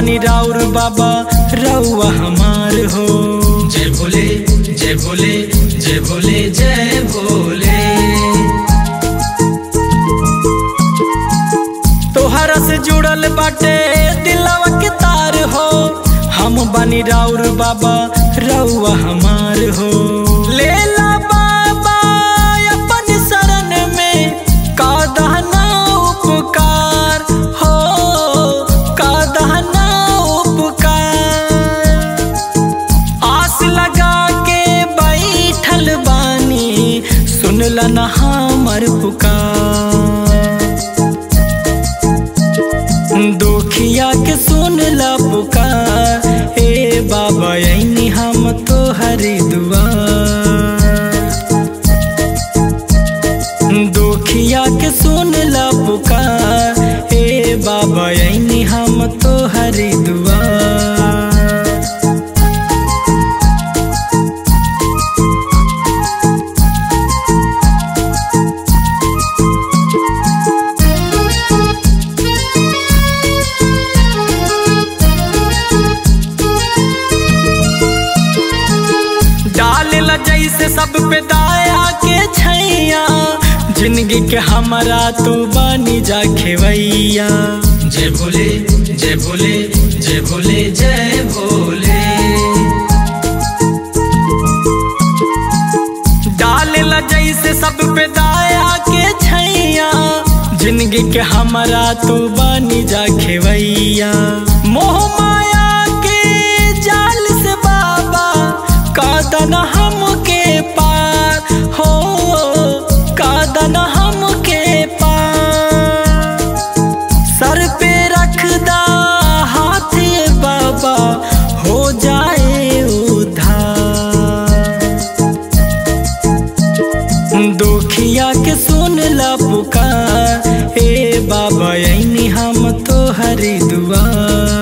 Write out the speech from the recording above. बानी राउर बाबा रउआ हमार हो। जय भोले जय भोले जय भोले जय भोले। तोहरा से जुड़ल बाटे दिलवा के तार हो, हम बानी राउर बाबा रउआ हमार हो। लेला बाबा अपन शरण में का दाना उपकार हो, का दाना उपकार। आस लगा के बैठल बानी सुनला ना हमार पुकार। दुखिया के सुन ला पुकार, ए बाबा ऐनी हम तोहरी दुआर। दुखिया के सुन ला पुकार, ए बाबा ऐनी हम तोहरी दुआर। जैसे सब पे दाया के छैया, जिंदगी के हमारा तू बानी जा खेवैया। जय भोले जय भोले जय भोले जय भोले। डालेला जैसे सब पे दाया के छैया, जिंदगी के हमारा तू बानी जा खेवैया। मोह माया के जाल से बाबा कादना हमके पार हो, कादना हमके पार। सर पे रख दा हाथ बाबा हो जाए उधार। दुखिया के सुन ला पुकार, ए बाबा ऐनी हम तोहरी दुआर।